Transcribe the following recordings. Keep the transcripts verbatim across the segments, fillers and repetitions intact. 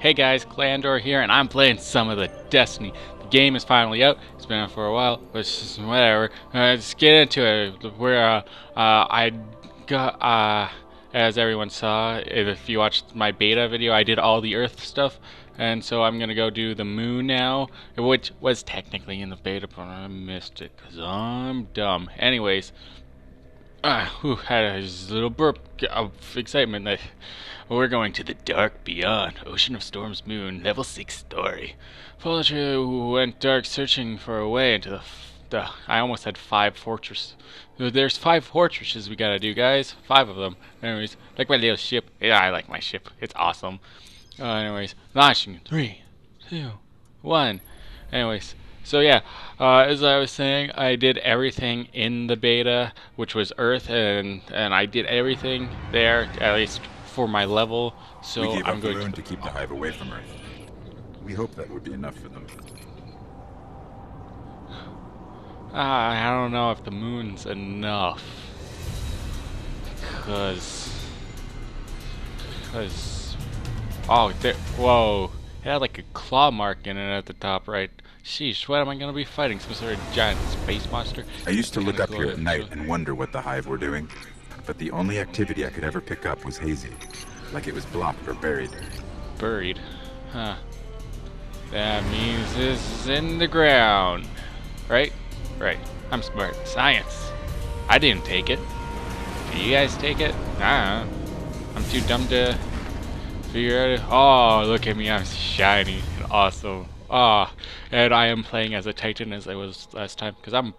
Hey guys, Clandor here, and I'm playing some of the Destiny. The game is finally out. It's been out for a while, but it's just whatever. Uh, let's get into it. Where uh, uh, I got, uh, as everyone saw, if you watched my beta video, I did all the Earth stuff, and so I'm gonna go do the Moon now, which was technically in the beta, but I missed it because I'm dumb. Anyways. Uh, whew, had a little burp of excitement. That we're going to the Dark Beyond, Ocean of Storm's Moon, level six story. Folger went dark, searching for a way into the, the. I almost had five fortresses. There's five fortresses we gotta do, guys. Five of them. Anyways, like my little ship. Yeah, I like my ship. It's awesome. Uh, anyways, launching. Three, two, one. Anyways. So yeah, uh, as I was saying, I did everything in the beta, which was Earth, and and I did everything there, at least for my level. So we gave I'm up going the moon to, the to keep the hive away from Earth. We hope that would be enough for them. Uh, I don't know if the moon's enough, cause, cause, oh, there, whoa, it had like a claw mark in it at the top right. Sheesh, what am I going to be fighting? Some sort of giant space monster? I used to look up here at night and wonder what the hive were doing, but the only activity I could ever pick up was hazy, like it was blocked or buried. Buried? Huh. That means this is in the ground. Right? Right. I'm smart. Science. I didn't take it. Did you guys take it? Nah. I'm too dumb to figure out it. Oh, look at me. I'm shiny and awesome. Ah, oh, and I am playing as a Titan as I was last time, because I'm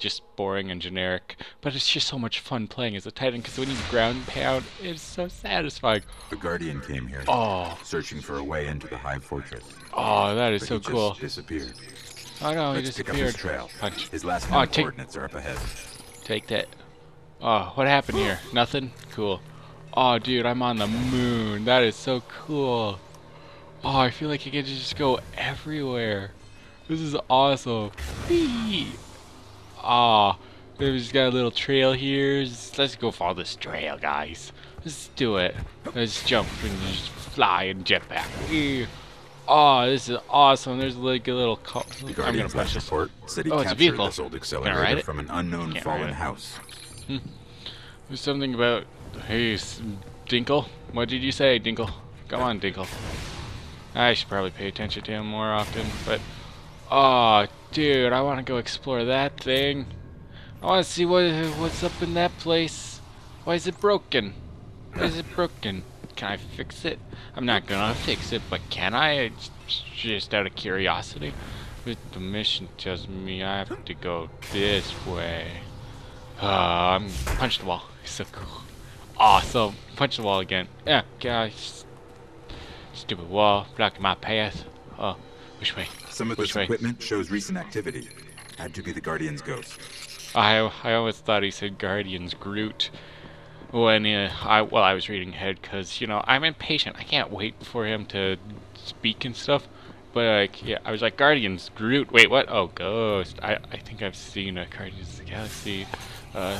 just boring and generic. But it's just so much fun playing as a Titan, because when you ground pound, it's so satisfying. The Guardian came here, oh, searching for a way into the Hive Fortress. Oh, that is but so he cool. Just disappeared. Oh no, Let's he disappeared. Pick up his trail. Punch. His last oh, take, coordinates are up ahead. Take that. Oh, what happened here? Nothing? Cool. Oh, dude, I'm on the moon. That is so cool. Oh, I feel like I can just go everywhere. This is awesome. Ah, oh, we just got a little trail here. Just, let's go follow this trail, guys. Let's do it. Let's jump and just fly and jetpack. Oh, this is awesome. There's like a little. The Guardian's last report said he captured this old accelerator from an unknown fallen house. Hmm. There's something about. Hey, Dinkle. What did you say, Dinkle? Come on, Dinkle. I should probably pay attention to him more often, but oh, dude, I want to go explore that thing. I want to see what what's up in that place. Why is it broken? Why is it broken? Can I fix it? I'm not gonna fix it, but can I? It's just out of curiosity. But the mission tells me I have to go this way. Uh, I'm punch the wall. It's so cool. Awesome. Punch the wall again. Yeah, guys. Stupid wall blocking my path. Oh, which way? Some of this equipment shows recent activity. Had to be the Guardian's ghost. I I always thought he said Guardian's Groot when uh, I well I was reading ahead because you know I'm impatient. I can't wait for him to speak and stuff. But like yeah, I was like Guardian's Groot. Wait, what? Oh, ghost. I I think I've seen a Guardians of the Galaxy uh,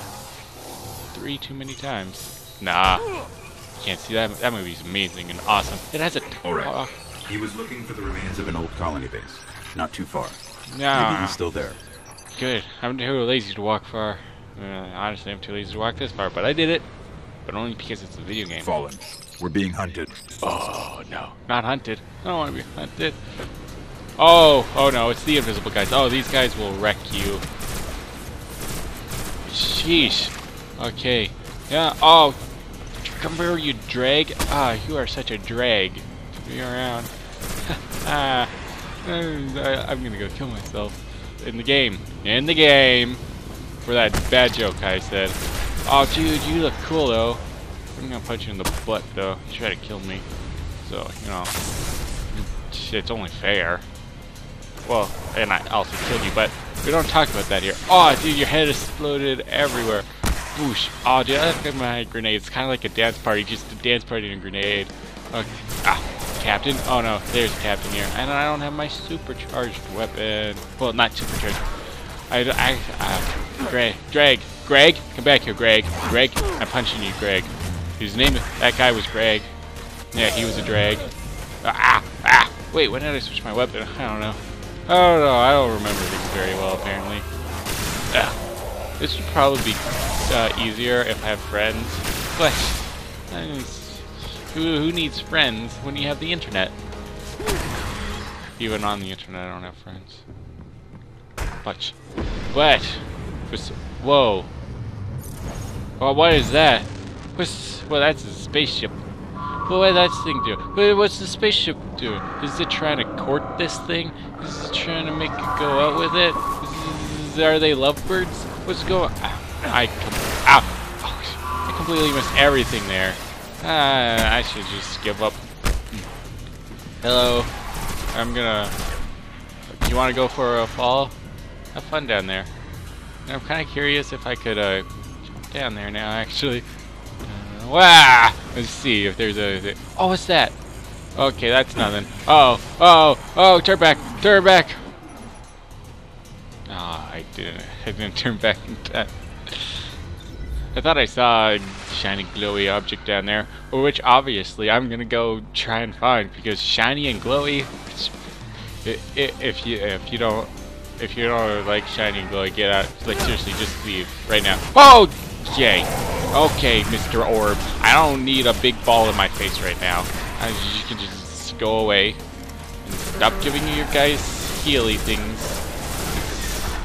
three too many times. Nah. Can't see that. That movie's amazing and awesome. It has a. All right. Uh, he was looking for the remains of an old colony base, not too far. Yeah. Maybe he's still there. Good. I'm too lazy to walk far. Uh, honestly, I'm too lazy to walk this far, but I did it. But only because it's a video game. Fallen. We're being hunted. Oh no! Not hunted. I don't want to be hunted. Oh, oh no! It's the invisible guys. Oh, these guys will wreck you. Sheesh. Okay. Yeah. Oh. Come here, you drag! Ah, you are such a drag. Be around. ah, I, I'm gonna go kill myself in the game. In the game, for that bad joke I said. Oh, dude, you look cool though. I'm gonna punch you in the butt though. You try to kill me, so you know it's only fair. Well, and I also killed you, but we don't talk about that here. Oh, dude, your head exploded everywhere. Whoosh. Oh, dude, I like my grenades. It's kind of like a dance party, just a dance party and a grenade. Okay. Ah, Captain? Oh no, there's Captain here. And I don't have my supercharged weapon. Well, not supercharged. I, I, uh, Greg, Greg, Greg, come back here, Greg. Greg, I'm punching you, Greg. His name, that guy was Greg. Yeah, he was a drag. Ah! Ah! Wait, when did I switch my weapon? I don't know. Oh no, I don't remember these very well, apparently. Ugh. This would probably be uh, easier if I have friends, but I mean, who, who needs friends when you have the internet? Even on the internet, I don't have friends. But, but, whoa! Well, what is that? What's, well, that's a spaceship. Well, what does that thing do? Well, what's the spaceship doing? Is it trying to court this thing? Is it trying to make it go out with it? Is, is, are they lovebirds? What's going on? I, com ow. I completely missed everything there. Uh, I should just give up. Hello. I'm gonna... You want to go for a fall? Have fun down there. And I'm kind of curious if I could uh, jump down there now, actually. Wow! Let's see if there's a... There. Oh, what's that? Okay, that's nothing. Oh, oh, oh! Turn back! Turn back! Ah, oh, I didn't. I didn't turn back in time. I thought I saw a shiny, glowy object down there, which obviously I'm gonna go try and find because shiny and glowy. It, it, if you if you don't if you don't like shiny and glowy, get out. Like seriously, just leave right now. Oh, yay! Okay, Mister Orb. I don't need a big ball in my face right now. I, you can just go away. And stop giving you guys healy things.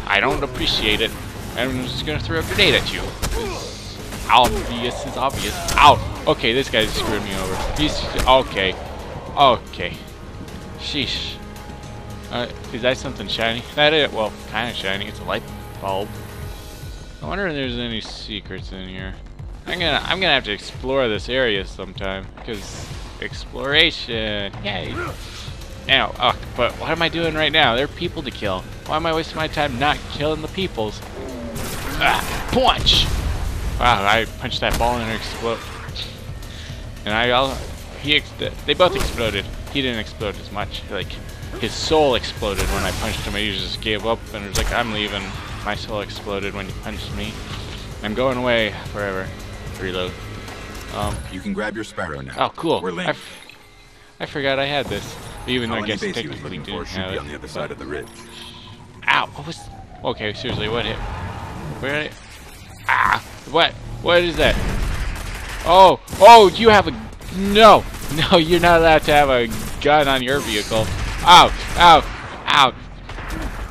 I don't appreciate it. I'm just gonna throw a grenade at you. It's obvious is obvious. Ow! Okay, this guy's screwing me over. He's okay. Okay. Sheesh. Uh, is that something shiny? That is, well, kind of shiny. It's a light bulb. I wonder if there's any secrets in here. I'm gonna, I'm gonna have to explore this area sometime because exploration, yay! Now, oh, but what am I doing right now? There are people to kill. Why am I wasting my time not killing the peoples? Ah, punch! Wow, I punched that ball and it exploded. And I, all, he, ex they both exploded. He didn't explode as much. Like his soul exploded when I punched him. He just gave up and it was like, I'm leaving. My soul exploded when you punched me. I'm going away forever. Reload. Um, you can grab your Sparrow now. Oh, cool. We're linked. I, f I forgot I had this. Even though I guess technically didn't have it. On the other side of the ridge. Ow! What was? Okay, seriously, what hit? Where? Did I, ah! What? What is that? Oh! Oh! You have a? No! No! You're not allowed to have a gun on your vehicle. Ow! Ow! Ow!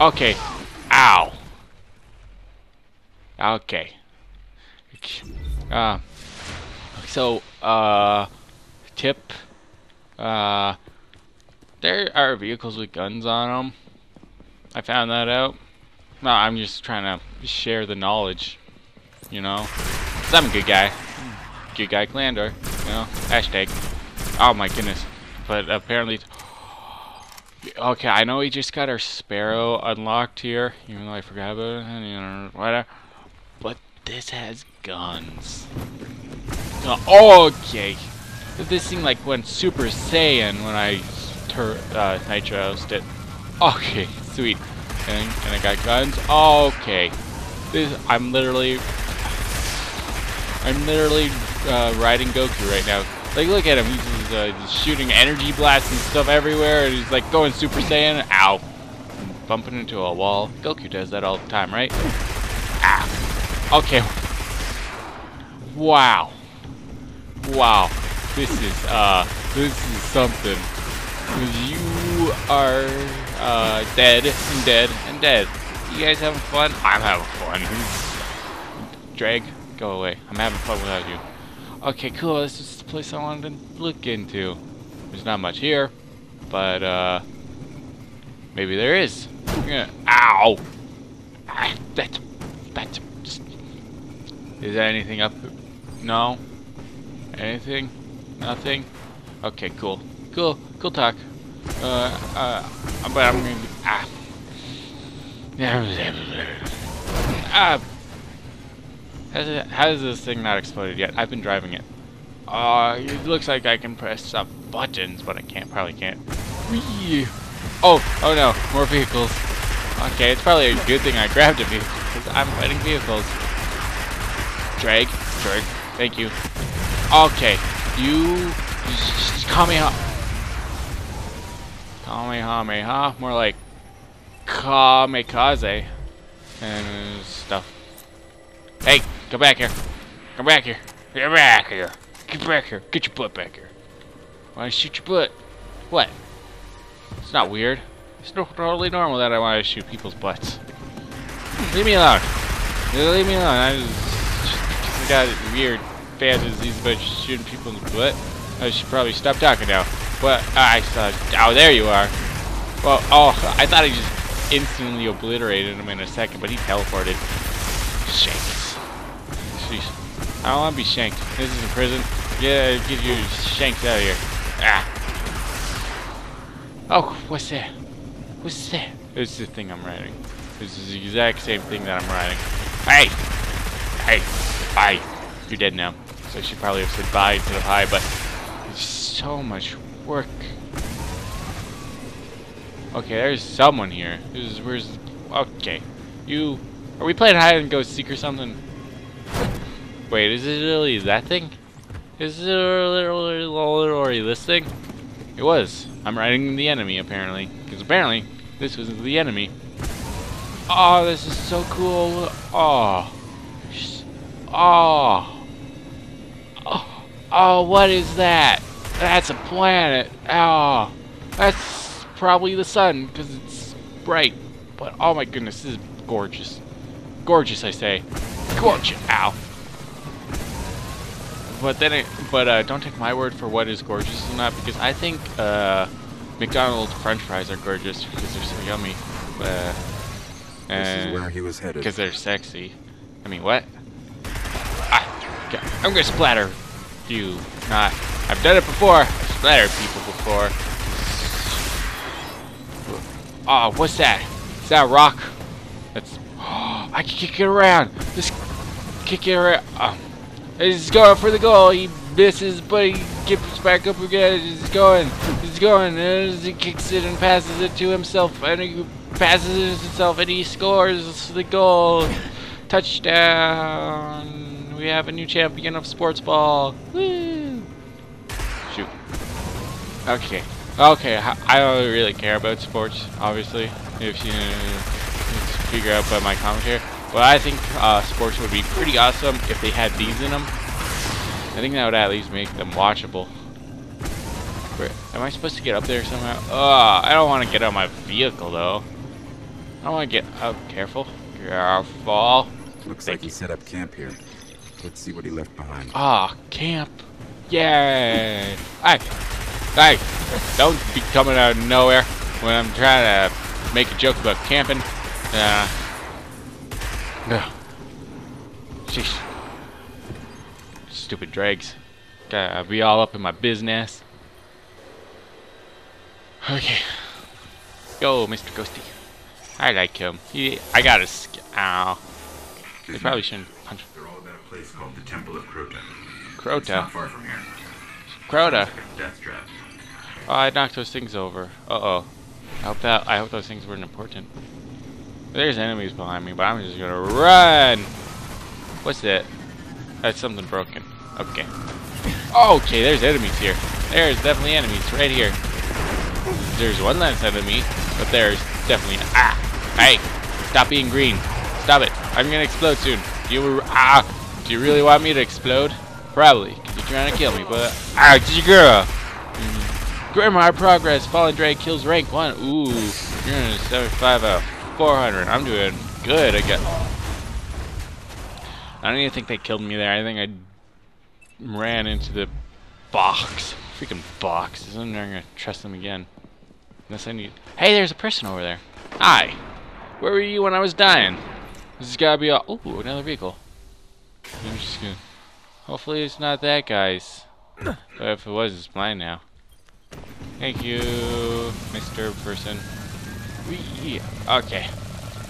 Okay. Ow! Okay. Uh, so, uh, tip. Uh, there are vehicles with guns on them. I found that out. No, I'm just trying to share the knowledge. You know? 'Cause I'm a good guy. Good guy Glandor. You know? Hashtag. Oh my goodness. But apparently... Okay, I know we just got our Sparrow unlocked here. Even though I forgot about it. And, you know, whatever. But this has guns. Oh, okay. This thing like went Super Saiyan when I tur uh, nitrosed it. Okay, sweet. And, and I got guns. Okay. This I'm literally, I'm literally uh, riding Goku right now. Like, look at him. He's uh, shooting energy blasts and stuff everywhere, and he's like going Super Saiyan. Ow! Bumping into a wall. Goku does that all the time, right? Ah. Okay. Wow. Wow. This is uh this is something. You are uh dead and dead and dead. You guys having fun? I'm having fun. Drag, go away. I'm having fun without you. Okay, cool, this is the place I wanted to look into. There's not much here, but uh maybe there is. I'm gonna ow! Ah, that's that's Is there anything up? No? Anything? Nothing? Okay, cool. Cool. Cool talk. Uh, uh, but I'm gonna... Ah. ah. How's it, how is this thing not exploded yet? I've been driving it. Uh, it looks like I can press some buttons, but I can't. Probably can't. Whee! Oh! Oh no! More vehicles! Okay, it's probably a good thing I grabbed a vehicle, because I'm fighting vehicles. Drag, drag, thank you. Okay, you just call me up. Kamehameha, more like kamikaze and stuff. Hey, come back here. Come back here. Get back here. Get back here. Get your butt back here. Why shoot your butt? What? It's not weird. It's totally normal that I want to shoot people's butts. Leave me alone. Leave me alone. I just got weird fantasies about shooting people in the butt. I should probably stop talking now. But uh, I saw. Oh, there you are. Well, oh, I thought I just instantly obliterated him in a second, but he teleported. Shanks. Jeez. I don't want to be shanked. This is a prison. Yeah, get your shanks out of here. Ah. Oh, what's that? What's that? It's the thing I'm riding. This is the exact same thing that I'm riding. Hey! Hey! Hi! You're dead now. So I should probably have said bye to the high, but it's so much work. Okay, there's someone here. This is where's. Okay. You. Are we playing hide and go seek or something? Wait, is it really that thing? Is it literally this thing? It was. I'm riding the enemy, apparently. Because apparently, this was the enemy. Oh, this is so cool. Oh. Oh. Oh. Oh, what is that? That's a planet. Oh. That's probably the sun, because it's bright. But, oh my goodness, this is gorgeous. Gorgeous, I say. Gorgeous. Ow. But then, it, but uh, don't take my word for what is gorgeous or not, because I think uh, McDonald's French fries are gorgeous because they're so yummy. Uh, this is where he was headed. Because they're sexy. I mean, what? Ah, okay. I'm gonna splatter you. Nah, I've done it before. I've splattered people before. Oh, what's that? Is that a rock? That's. Oh, I can kick it around. Just kick it around. Oh. He's going for the goal. He misses, but he gets back up again. He's going. He's going. And he kicks it and passes it to himself. And he passes it to himself. And he scores the goal. Touchdown. We have a new champion of sports ball. Woo. Shoot. Okay. Okay. I don't really care about sports, obviously. If you figure out by my commentary. Well, I think uh, sports would be pretty awesome if they had these in them. I think that would at least make them watchable. Where, am I supposed to get up there somehow? Oh, I don't want to get on my vehicle, though. I don't want to get up. Oh, careful. Careful. Looks Thank like you. He set up camp here. Let's see what he left behind. Ah, oh, camp. Yay. Hey, hey, don't be coming out of nowhere when I'm trying to make a joke about camping. Uh, No. Jeez. Stupid dregs. Gotta be all up in my business. Okay. Go, Mister Ghosty. I like him. He, I got a sk- Ow. I probably shouldn't punch him. They're all about a place called the Temple of Crota. Crota? It's not far from here. Crota. Death trap. Oh, I knocked those things over. Uh-oh. I hope that- I hope those things weren't important. There's enemies behind me, but I'm just gonna run! What's that? That's something broken. Okay. Okay, there's enemies here. There's definitely enemies right here. There's one less enemy, but there's definitely an- Ah! Hey! Stop being green. Stop it. I'm gonna explode soon. Do you- Ah! Do you really want me to explode? Probably, because you're trying to kill me, but- Ah! It's your girl! Grandma Progress! Fallen Drag kills rank one. Ooh. You're in a seventy-five out. four hundred. I'm doing good. I got. I don't even think they killed me there. I think I ran into the box. Freaking box. I'm never gonna trust them again. Unless I need. Hey, there's a person over there. Hi. Where were you when I was dying? This has gotta be a. Ooh, another vehicle. I'm just gonna. Hopefully it's not that guy's. But if it was, it's mine now. Thank you, Mister Person. Yeah. Okay.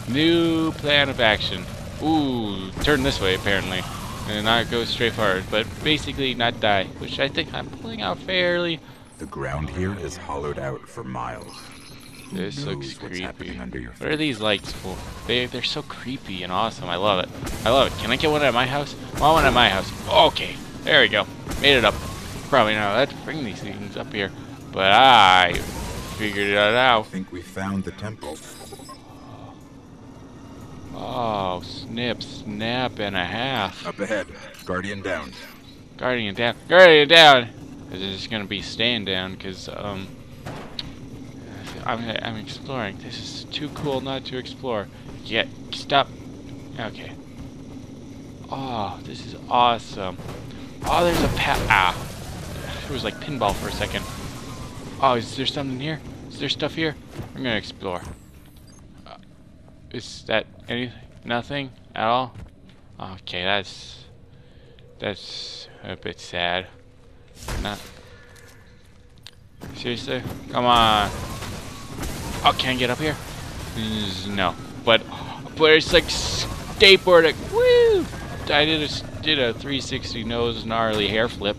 New plan of action. Ooh, turn this way apparently, and not go straight forward, but basically not die, which I think I'm pulling out fairly. The ground here is hollowed out for miles. This looks creepy. What are these lights for? They they're so creepy and awesome. I love it. I love it. Can I get one at my house? I want one at my house. Okay. There we go. Made it up. Probably not. Let's bring these things up here. But I. figured it out. I think we found the temple. Oh, snip, snap, and a half. Up ahead. Guardian down. Guardian down. Guardian down! This is gonna be stand down, because, um... I'm, I'm exploring. This is too cool not to explore. Yeah, stop. Okay. Oh, this is awesome. Oh, there's a pa- Ah. It was like pinball for a second. Oh, is there something here? Is there stuff here? I'm gonna explore. Uh, is that anything? Nothing? At all? Okay, that's... That's a bit sad. Not... Seriously? Come on! Oh, can I get up here? No. But... But it's like skateboarding! Woo! I did a, did a three sixty nose gnarly hair flip.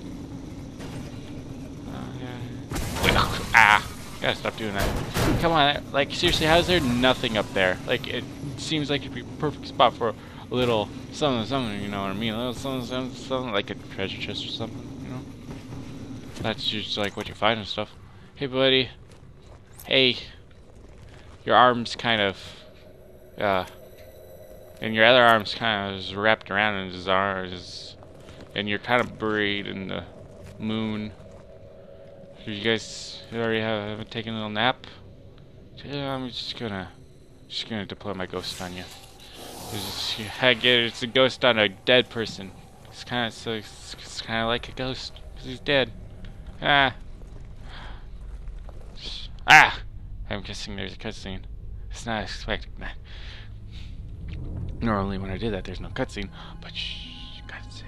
Ah, gotta stop doing that. Come on, like seriously, how is there nothing up there? Like it seems like it'd be a perfect spot for a little something, something. You know what I mean? A little something, something, something, like a treasure chest or something. You know? That's just like what you find and stuff. Hey, buddy. Hey. Your arm's kind of, uh, and your other arm's kind of is wrapped around in his arms, and you're kind of buried in the moon. You guys already have, haven't taken a little nap? Yeah, I'm just gonna, just gonna deploy my ghost on you. Just, I get it, it's a ghost on a dead person. It's kind of, so it's, it's kind of like a ghost, cause he's dead. Ah, ah! I'm guessing there's a cutscene. It's not expecting that. Normally, when I do that, there's no cutscene. But shh, cutscene.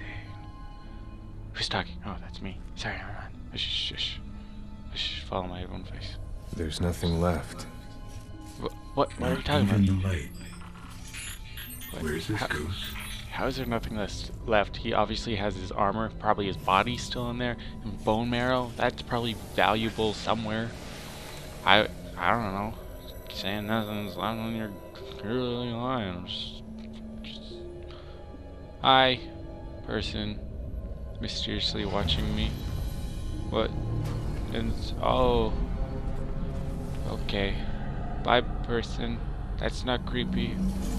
Who's talking? Oh, that's me. Sorry, never mind. Shh, shh. Follow my own face. There's nothing left. What? What, what are you talking about? The light. Where's this how, ghost? How is there nothing left? He obviously has his armor, probably his body still in there, and bone marrow. That's probably valuable somewhere. I I don't know. Saying nothing's lying on your really lying. I'm just, just. Hi, person, mysteriously watching me. What? And oh, okay. Bye, person. That's not creepy.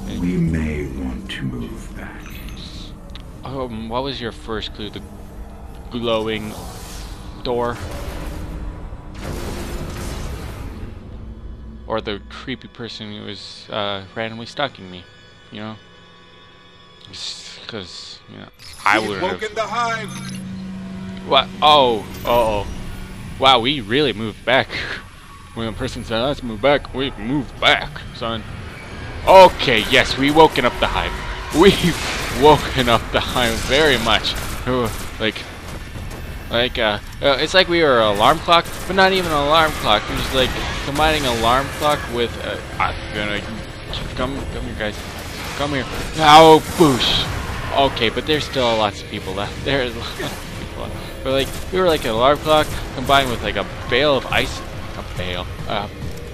And we may want to move back. Um, what was your first clue? The glowing door, or the creepy person who was uh, randomly stalking me? You know, because you know I would have woken the hive. What? Oh, oh. oh. Wow, we really moved back. When a person said, let's move back, we moved back, son. Okay, yes, we woken up the hive. We've woken up the hive very much. Like, like, uh, it's like we were an alarm clock, but not even an alarm clock. It was like combining alarm clock with, uh, I'm gonna, come, come here, guys. Come here. Ow, boosh. Okay, but there's still lots of people left. There's lots of people left. But like we were like an alarm clock combined with like a bale of ice, a bale, uh,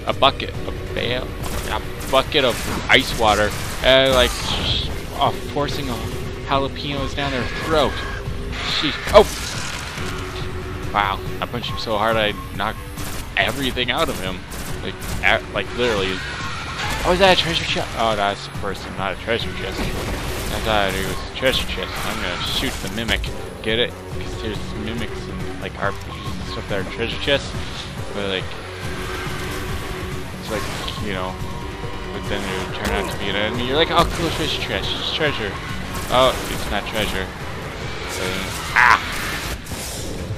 a bucket, a bale, a bucket of ice water, and like oh, forcing jalapenos down their throat. Sheesh. Oh, wow! I punched him so hard I knocked everything out of him. Like, at, like literally. Oh, is that a treasure chest? Oh, that's a person, not a treasure chest. I thought it was a treasure chest. I'm gonna shoot the mimic. Get it? Because there's mimics and like R P Gs and stuff that are treasure chests, but like it's like you know, but then it would turn out to be an enemy. You're like, oh cool, treasure chest, it's treasure. Oh, it's not treasure. So, ah,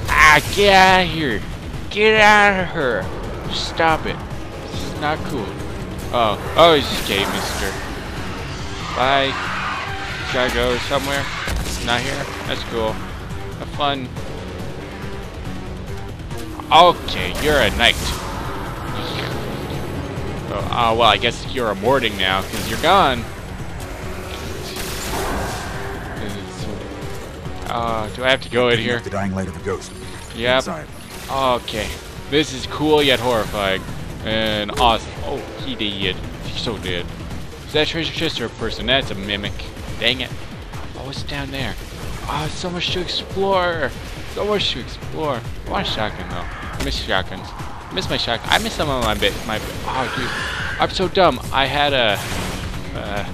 ah, get out of here, get out of her, stop it. This is not cool. Oh, oh, he's just gay, Mister. Bye. Gotta go somewhere. Not here. That's cool. Have fun. Okay, you're a knight. Oh, oh well, I guess you're a morning now because you're gone. Uh, do I have to go in here? The dying light of the ghost. Yep. Okay. This is cool yet horrifying and awesome. Oh, he did. He so did. Is that a treasure chest or a person? That's a mimic. Dang it. Oh, what's down there? Oh, so much to explore! So much to explore. I want a shotgun though. I miss shotguns. Missed my shot. I missed some of my bit. My oh, dude, I'm so dumb. I had a. Uh,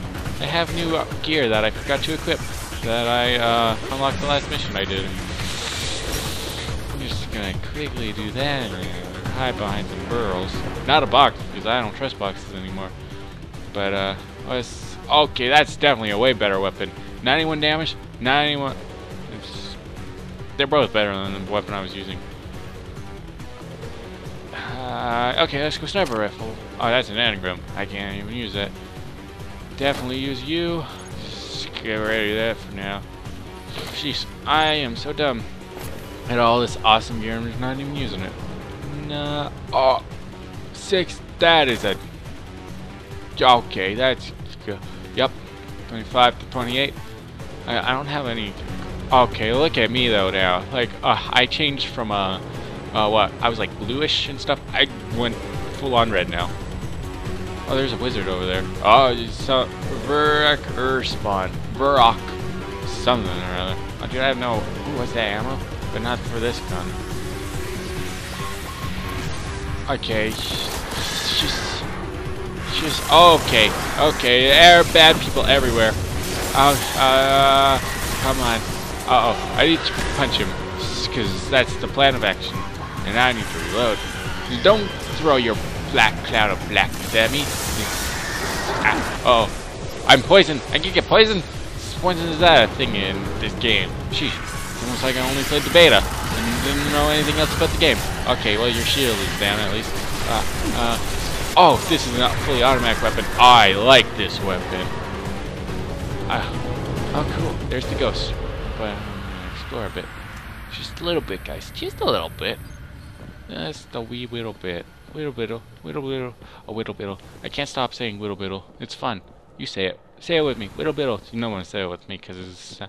I have new gear that I forgot to equip. That I uh, unlocked the last mission I did. I'm just gonna quickly do that and hide behind some burrows. Not a box because I don't trust boxes anymore. But uh, oh, it's, okay, that's definitely a way better weapon. ninety-one damage. ninety-one. It's, they're both better than the weapon I was using. Uh, okay, let's go sniper rifle. Oh, that's an anagram. I can't even use that. Definitely use you. Just get rid of that for now. Jeez, I am so dumb. At all this awesome gear, I'm just not even using it. Nah. Oh, six. That is a. Okay, that's good. Yep. twenty-five to twenty-eight. I, I don't have any. Okay, look at me though now. Like, uh, I changed from a. Uh, Uh, what? I was like bluish and stuff. I went full on red now. Oh, there's a wizard over there. Oh, it's uh, Verok Erspawn. Verok. Something or other. Oh, dude, I have no. Ooh, what's that ammo? But not for this gun. Okay. Just. Just. Okay. Okay. There are bad people everywhere. Uh, uh. Come on. Uh oh. I need to punch him. Because that's the plan of action. And I need to reload. Don't throw your black cloud of blackness at me. Ah, oh, I'm poisoned. I can get poisoned. Poison is that a thing in this game? Sheesh. It's almost like I only played the beta and didn't know anything else about the game. Okay, well your shield is down at least. Uh, uh, oh, this is a fully automatic weapon. I like this weapon. Uh, oh, cool. There's the ghost. But I'm gonna explore a bit. Just a little bit, guys. Just a little bit. That's the wee little bit. Little biddle. Little biddle. A whittle biddle. I can't stop saying whittle biddle. It's fun. You say it. Say it with me. Whittle biddle. You don't want to say it with me because uh,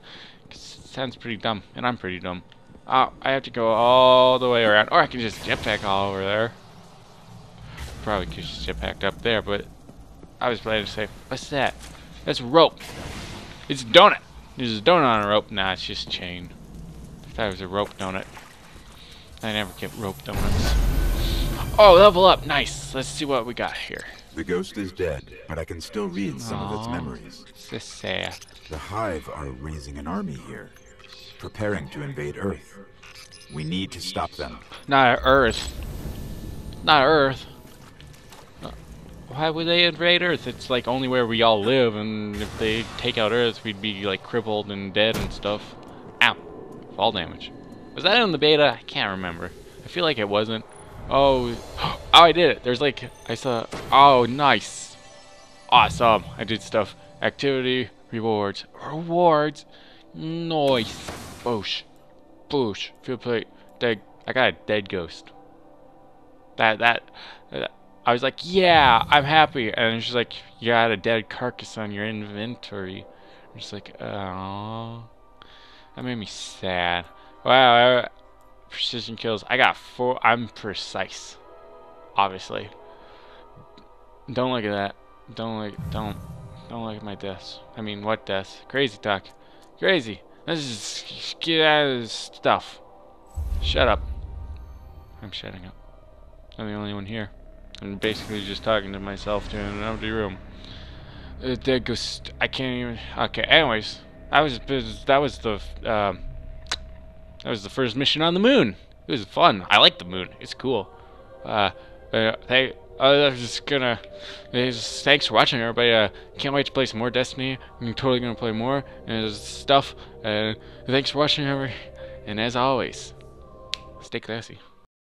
it sounds pretty dumb. And I'm pretty dumb. Uh, I have to go all the way around. Or I can just jetpack all over there. Probably could just jetpack up there, but I was planning to say, what's that? That's rope. It's a donut. There's a donut on a rope. Nah, it's just chain. That was a rope donut. I never get rope donuts. Oh, level up. Nice. Let's see what we got here. The ghost is dead, but I can still read some Aww. of its memories. This is sad. The Hive are raising an army here, preparing to invade Earth. We need to stop them. Not Earth. Not Earth. Why would they invade Earth? It's like only where we all live, and if they take out Earth, we'd be like crippled and dead and stuff. Fall damage. Was that in the beta? I can't remember. I feel like it wasn't. Oh, oh, I did it. There's like, I saw, oh, nice. Awesome. I did stuff. Activity, rewards. Rewards. Nice. Boosh. Boosh. Field plate. Dead. I got a dead ghost. That, that, that, I was like, yeah, I'm happy. And she's like, you got a dead carcass on your inventory. I'm just like, oh. That made me sad. Wow, I, precision kills. I got four. I'm precise, obviously. Don't look at that. Don't look. Don't. Don't look at my deaths. I mean, what deaths? Crazy talk. Crazy. Let's just get out of this stuff. Shut up. I'm shutting up. I'm the only one here. I'm basically just talking to myself in an empty room. Uh, that goes. I can't even. Okay. Anyways. I was that was the um, that was the first mission on the moon. It was fun. I like the moon. It's cool. Uh, but, uh, hey, I was just gonna. Just, thanks for watching, everybody. Uh, can't wait to play some more Destiny. I'm totally gonna play more and stuff. And uh, thanks for watching, everybody. And as always, stay classy.